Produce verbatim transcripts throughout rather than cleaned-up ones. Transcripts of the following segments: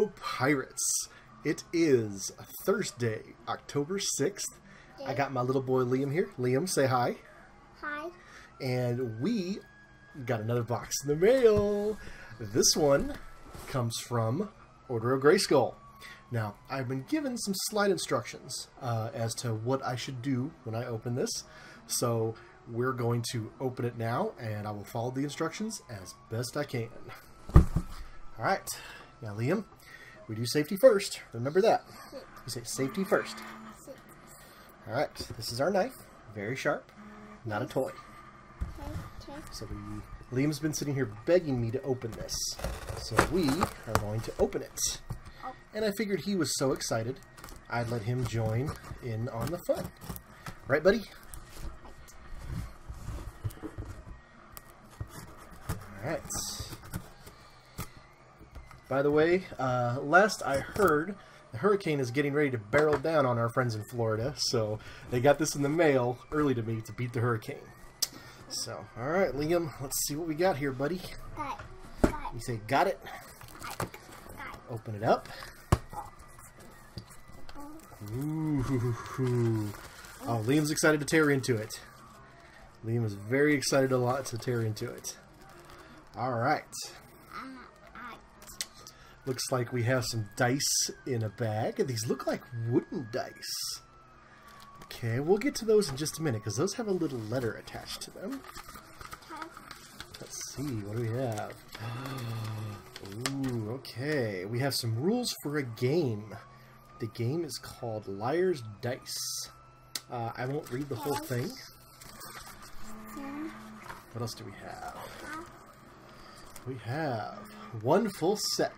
Hello, Pirates. It is Thursday, October sixth. Yeah. I got my little boy Liam here. Liam, say hi. Hi. And we got another box in the mail. This one comes from Order of Greyskull. Now, I've been given some slight instructions uh, as to what I should do when I open this. So we're going to open it now, and I will follow the instructions as best I can. All right. Now, Liam, we do safety first. Remember that. You say safety first. All right. This is our knife. Very sharp. Not a toy. Okay. So we, Liam's been sitting here begging me to open this. So we are going to open it. And I figured he was so excited, I'd let him join in on the fun. Right, buddy? All right. By the way, uh, last I heard, the hurricane is getting ready to barrel down on our friends in Florida, so they got this in the mail early to me to beat the hurricane. So, all right, Liam, let's see what we got here, buddy. Got it. Got it. You say, got it? Got it. Got it. Open it up. Ooh. Oh, Liam's excited to tear into it. Liam is very excited a lot to tear into it. All right. Looks like we have some dice in a bag, and these look like wooden dice. Okay, we'll get to those in just a minute, because those have a little letter attached to them. Let's see, what do we have? Ooh, okay. We have some rules for a game. The game is called Liar's Dice. Uh, I won't read the whole thing. What else do we have? We have one full set.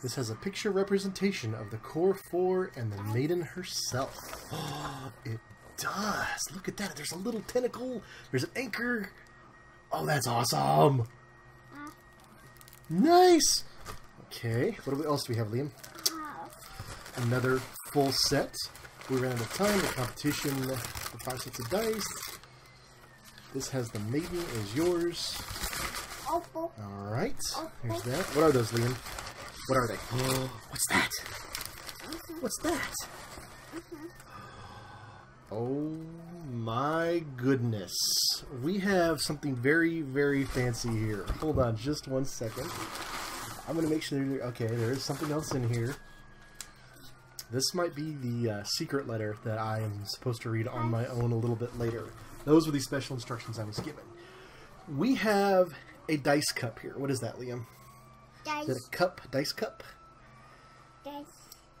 This has a picture representation of the core four and the maiden herself. Oh, it does. Look at that. There's a little tentacle. There's an anchor. Oh, that's awesome. Nice. Okay. What else do we have, Liam? Another full set. We ran out of time. The competition for five sets of dice. This has the maiden is yours. All right. Here's that. What are those, Liam? What are they? What's that? What's that? Oh my goodness. We have something very, very fancy here. Hold on just one second. I'm going to make sure. Okay, there is something else in here. This might be the uh, secret letter that I am supposed to read on my own a little bit later. Those were the special instructions I was given. We have a dice cup here. What is that, Liam? Dice. Is it a cup? Dice cup? Dice.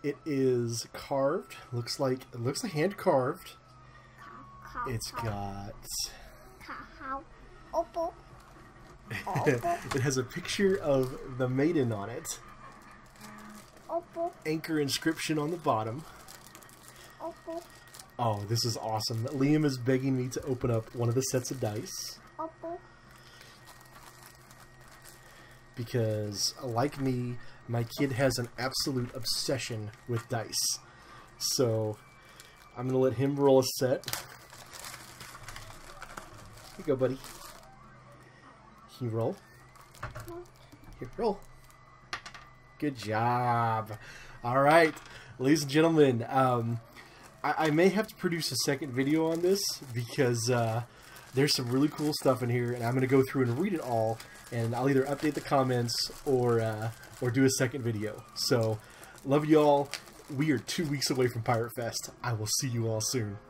It is carved. Looks like it looks like hand carved. Ca -ca it's got. Ca Oppo. Oppo. It has a picture of the maiden on it. Oppo. Anchor inscription on the bottom. Oppo. Oh, this is awesome. Liam is begging me to open up one of the sets of dice. Oppo. Because, like me, my kid has an absolute obsession with dice. So, I'm going to let him roll a set. Here you go, buddy. Can you roll? Here, roll. Good job. All right. Ladies and gentlemen, um, I, I may have to produce a second video on this because uh, there's some really cool stuff in here, and I'm going to go through and read it all. And I'll either update the comments or uh, or do a second video. So, love you all. We are two weeks away from Pirate Fest. I will see you all soon.